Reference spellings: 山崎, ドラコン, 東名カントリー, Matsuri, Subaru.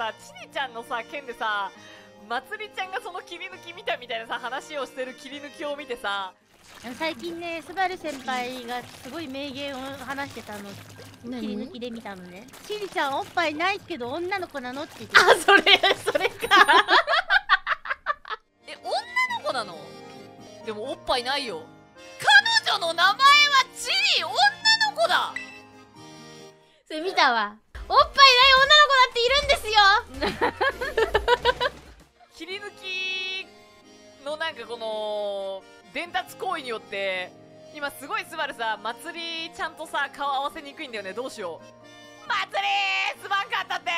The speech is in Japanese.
さ、チリちゃんのさ件でさ、まつりちゃんがその切り抜き見たみたいなさ話をしてる切り抜きを見てさ、最近ね、すばる先輩がすごい名言を話してたの、切り抜きで見たのね。チリちゃんおっぱいないけど女の子なのって言って。あ、それか。え、女の子なの？でもおっぱいないよ。彼女の名前はチリ、女の子だ。それ見たわ。おっぱいない女の子だっているんですよ。切り抜きのなんかこの伝達行為によって今すごいスバルさ、まつりちゃんとさ顔合わせにくいんだよね。どうしよう。まつりーすまんかったって。